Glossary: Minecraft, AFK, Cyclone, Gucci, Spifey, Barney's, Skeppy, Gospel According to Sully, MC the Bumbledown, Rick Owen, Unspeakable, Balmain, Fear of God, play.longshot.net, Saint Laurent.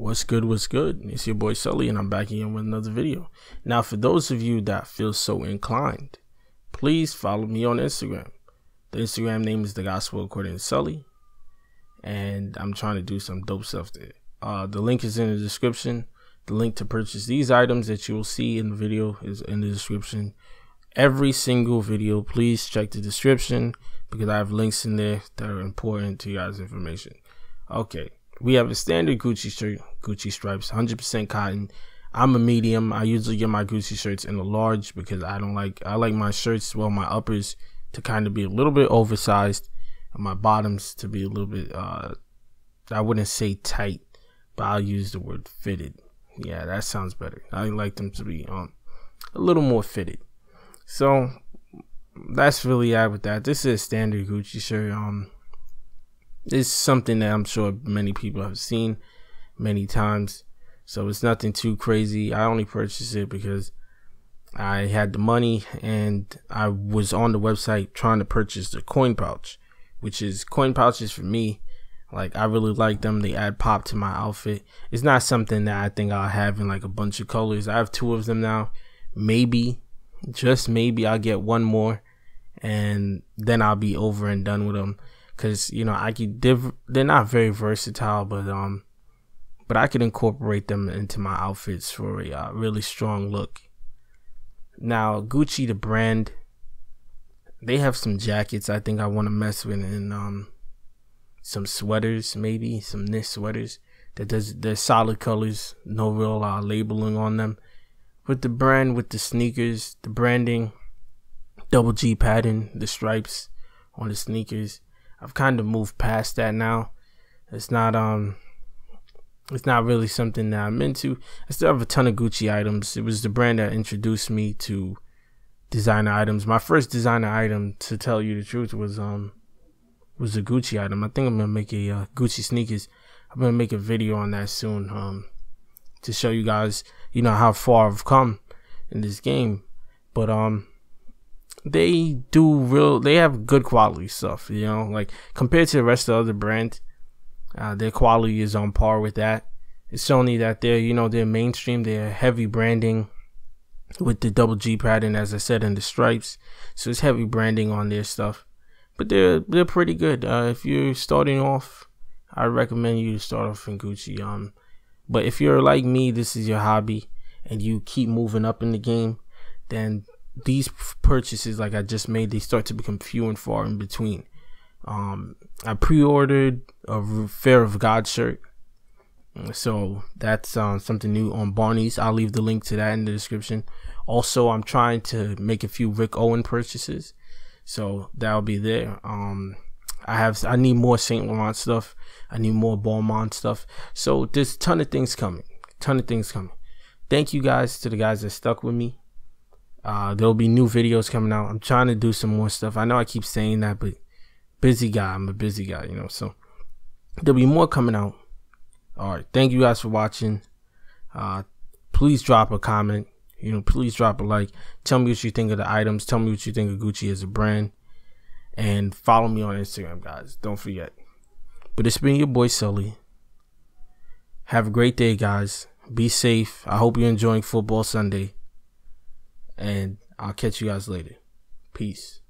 What's good, what's good? It's your boy Sully, and I'm back again with another video. Now, for those of you that feel so inclined, please follow me on Instagram. The Instagram name is The Gospel According to Sully, and I'm trying to do some dope stuff there. The link is in the description. The link to purchase these items that you will see in the video is in the description. Every single video, please check the description because I have links in there that are important to you guys' information. Okay. We have a standard Gucci shirt, Gucci stripes, 100% cotton. I'm a medium. I usually get my Gucci shirts in a large because I like my shirts, well, my uppers to kind of be a little bit oversized and my bottoms to be a little bit, I wouldn't say tight, but I'll use the word fitted. Yeah, that sounds better. I like them to be a little more fitted. So that's really it with that. This is a standard Gucci shirt. It's something that I'm sure many people have seen many times, so it's nothing too crazy. I only purchased it because I had the money and I was on the website trying to purchase the coin pouch, which is coin pouches for me. Like, I really like them. They add pop to my outfit. It's not something that I think I'll have in like a bunch of colors. I have two of them now. Maybe, just maybe, I'll get one more and then I'll be over and done with them. Cause you know, I could, they're not very versatile, but I could incorporate them into my outfits for a really strong look. Now, Gucci, the brand, they have some jackets I think I want to mess with, and some sweaters, maybe some knit sweaters that they're solid colors, no real labeling on them. But the brand with the sneakers, the branding, double G pattern, the stripes on the sneakers. I've kind of moved past that now. It's not really something that I'm into. I still have a ton of Gucci items. It was the brand that introduced me to designer items. My first designer item, to tell you the truth, was a Gucci item. I think I'm gonna make a Gucci sneakers. I'm gonna make a video on that soon, to show you guys, you know, how far I've come in this game. But they do they have good quality stuff, you know, like compared to the rest of the other brands, their quality is on par with that. It's only that they're, you know, they're mainstream, they're heavy branding with the double G pattern, as I said, and the stripes. So it's heavy branding on their stuff, but they're pretty good. If you're starting off, I recommend you to start off in Gucci. But if you're like me, this is your hobby and you keep moving up in the game, then these purchases like I just made, they start to become few and far in between. I pre-ordered a Fear of God shirt, so that's something new on Barney's. I'll leave the link to that in the description. Also, I'm trying to make a few Rick Owen purchases, so that'll be there. I need more Saint Laurent stuff. I need more Balmain stuff. So there's a ton of things coming. Thank you guys to the guys that stuck with me. There'll be new videos coming out. I'm trying to do some more stuff. I know I keep saying that, but busy guy. I'm a busy guy, you know, so there'll be more coming out. All right. Thank you guys for watching. Please drop a comment, you know, please drop a like. Tell me what you think of the items. Tell me what you think of Gucci as a brand, and follow me on Instagram, guys. Don't forget. But it's been your boy Sully. Have a great day, guys. Be safe. I hope you're enjoying football Sunday. And I'll catch you guys later. Peace.